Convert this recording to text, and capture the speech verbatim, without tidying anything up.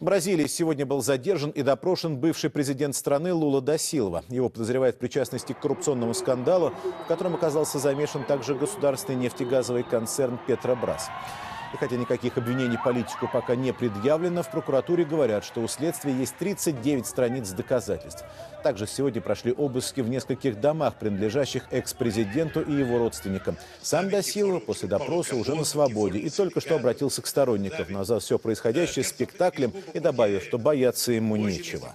В Бразилии сегодня был задержан и допрошен бывший президент страны Лула да Силва. Его подозревают в причастности к коррупционному скандалу, в котором оказался замешан также государственный нефтегазовый концерн «Петробрас». И хотя никаких обвинений политику пока не предъявлено, в прокуратуре говорят, что у следствия есть тридцать девять страниц доказательств. Также сегодня прошли обыски в нескольких домах, принадлежащих экс-президенту и его родственникам. Сам да Силва после допроса уже на свободе и только что обратился к сторонникам, назвав все происходящее спектаклем и добавив, что бояться ему нечего.